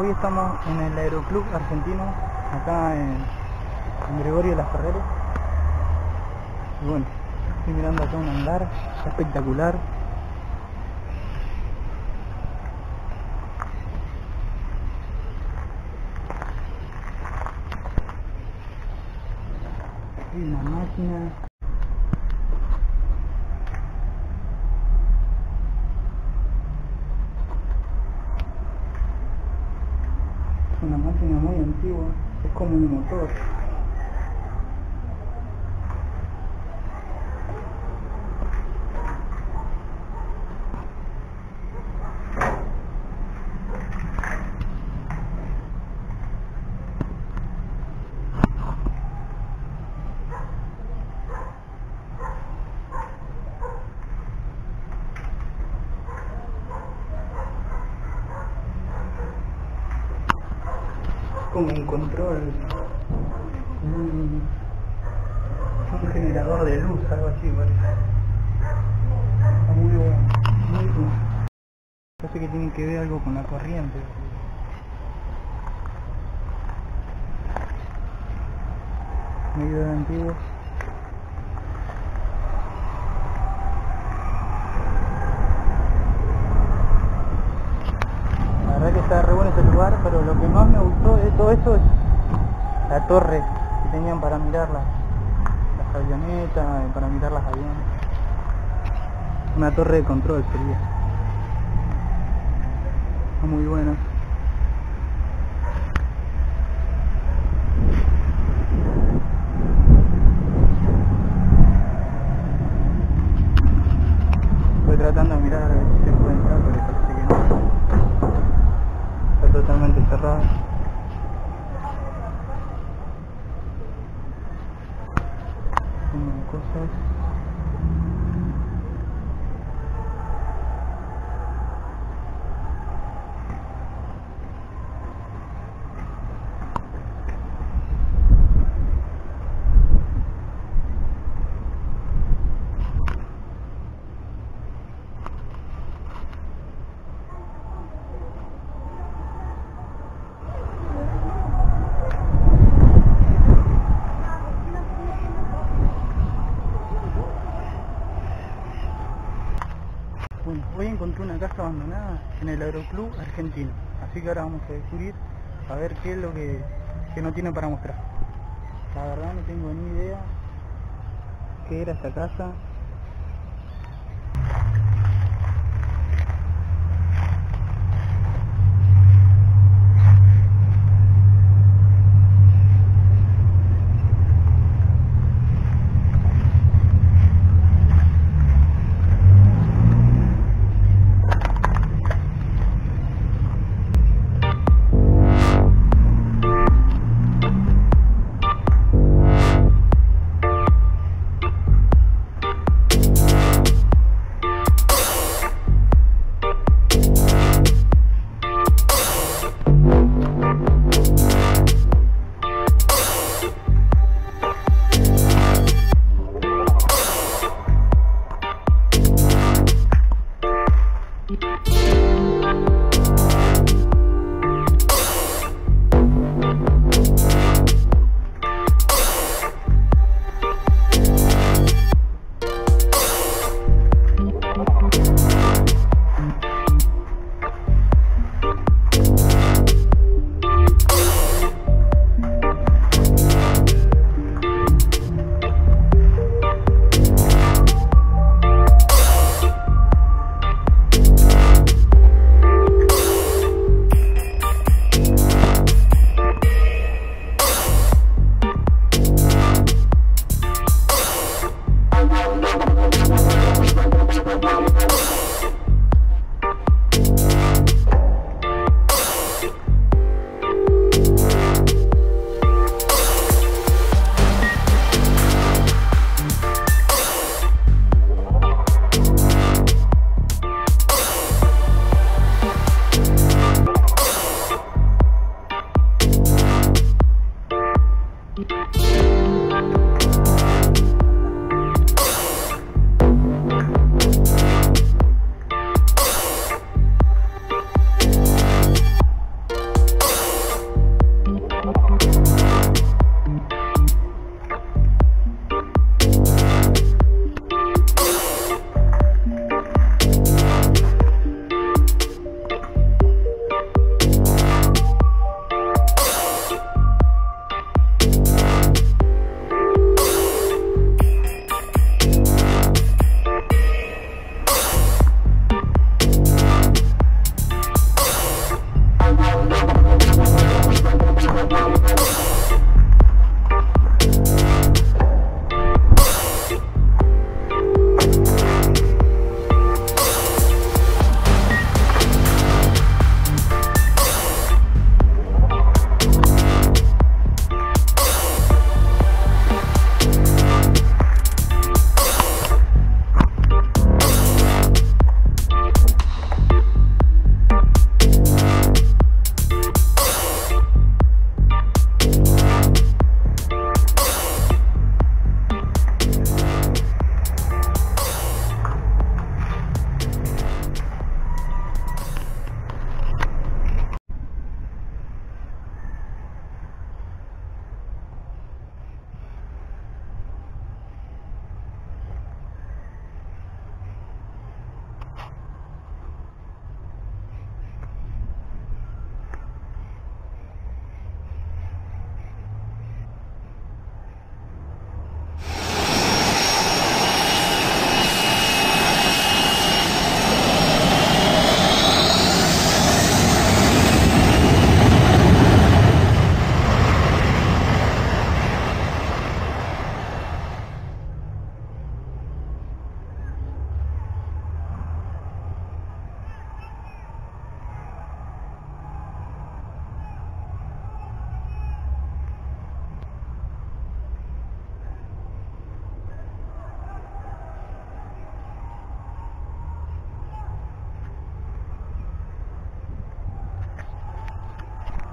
Hoy estamos en el Aeroclub Argentino, acá en San Gregorio de las Ferreres. Y bueno, estoy mirando acá un hangar, está espectacular. Hay una máquina. Es una máquina muy antigua, es como un motor. Como un control, un generador de luz, algo así, ¿vale? Está muy bueno, muy bueno. Parece que tiene que ver algo con la corriente. Medio de antiguos. Está re bueno este lugar, pero lo que más me gustó de todo eso es la torre que tenían para mirar las avionetas, para mirar las aviones. Una torre de control sería. Está muy buena. Estoy tratando de mirar a ver si se puede entrar, pero parece que no. Totalmente cerrada. Cosas. Bueno, hoy encontré una casa abandonada en el Aeroclub Argentino, así que ahora vamos a descubrir a ver qué es lo que no tiene para mostrar. La verdad no tengo ni idea qué era esta casa.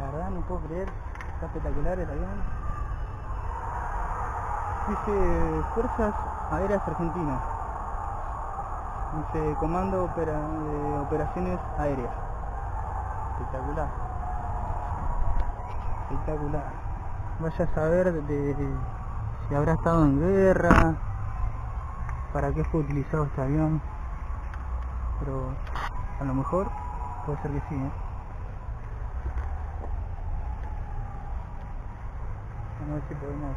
La verdad no puedo creer, está espectacular el avión. Dice Fuerzas Aéreas Argentinas. Dice Comando de Operaciones Aéreas. Espectacular. Espectacular. Vaya a saber de si habrá estado en guerra, para qué fue utilizado este avión. Pero a lo mejor puede ser que sí, ¿eh? A ver si podemos.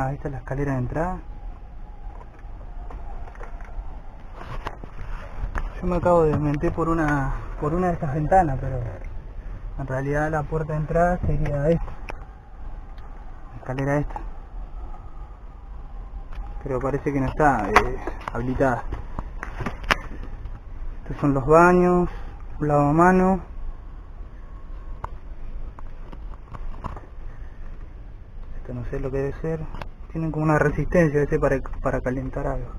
Ah, esta es la escalera de entrada. Yo me acabo de desmentir por una de estas ventanas, pero en realidad la puerta de entrada sería esta, la escalera esta, pero parece que no está habilitada. Estos son los baños, un lavamanos. Esto no sé lo que debe ser. Tienen como una resistencia ese para calentar algo.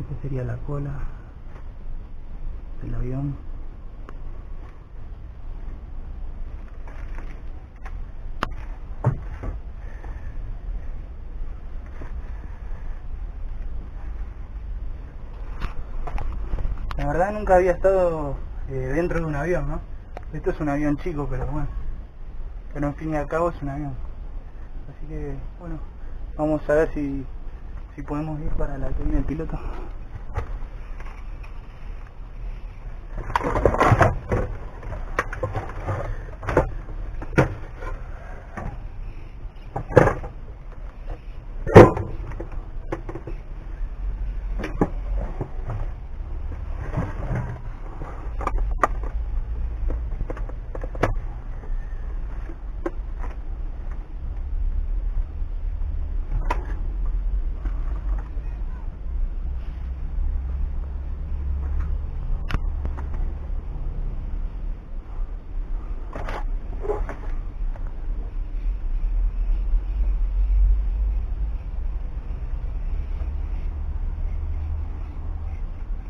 Esta sería la cola del avión. La verdad nunca había estado dentro de un avión, ¿no? Esto es un avión chico, pero bueno, pero en fin y al cabo es un avión. Así que bueno, vamos a ver si podemos ir para la cabina del piloto.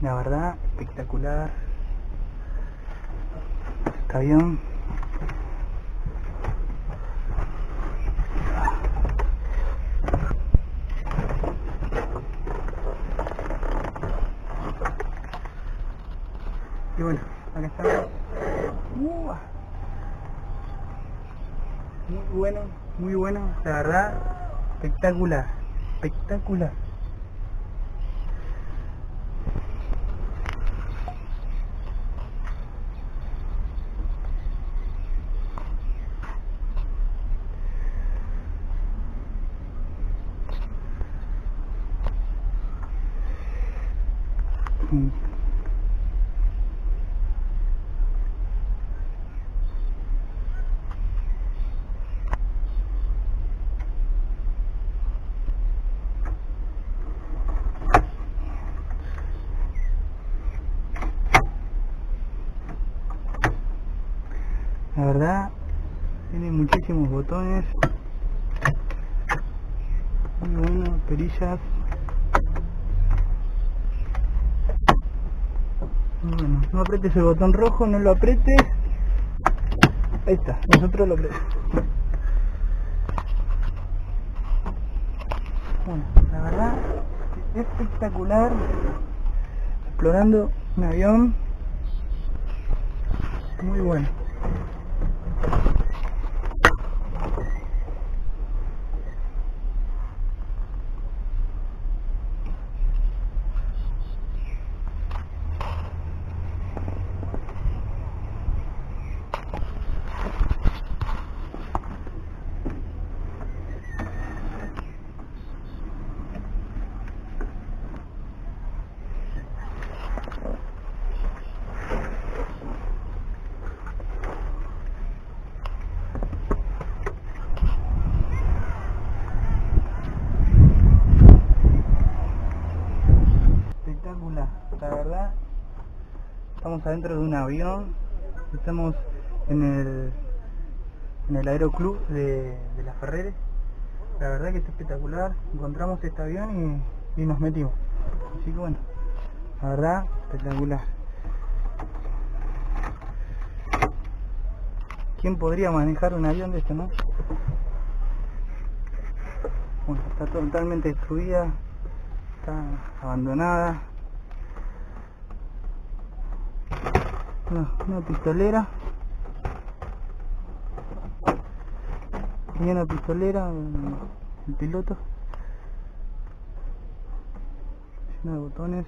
La verdad, espectacular este avión. Y bueno, acá estamos. Muy bueno, la verdad, espectacular, espectacular. La verdad, tiene muchísimos botones, muy bueno, perillas. Bueno, no apretes el botón rojo, no lo apretes. Ahí está, nosotros lo apretamos. Bueno, la verdad, espectacular. Explorando un avión. Muy bueno. Estamos adentro de un avión. Estamos en el Aeroclub de las Ferreres. La verdad que está espectacular. Encontramos este avión y nos metimos. Así que bueno, la verdad, espectacular. ¿Quién podría manejar un avión de este, no? Bueno, está totalmente destruida, está abandonada. Una pistolera. Tenía una pistolera, el piloto. Lleno de botones.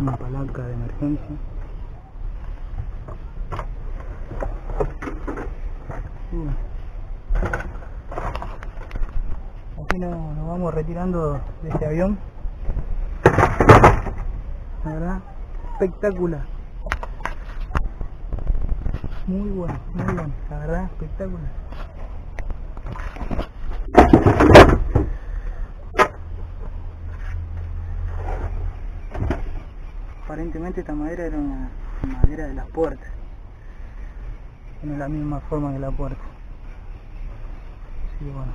Una palanca de emergencia. Así nos vamos retirando de este avión. La verdad, espectacular. Muy bueno, la verdad, espectacular. Aparentemente esta madera era una madera de las puertas, tiene la misma forma que la puerta. Así que bueno,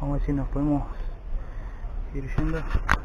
vamos a ver si nos podemos ir yendo.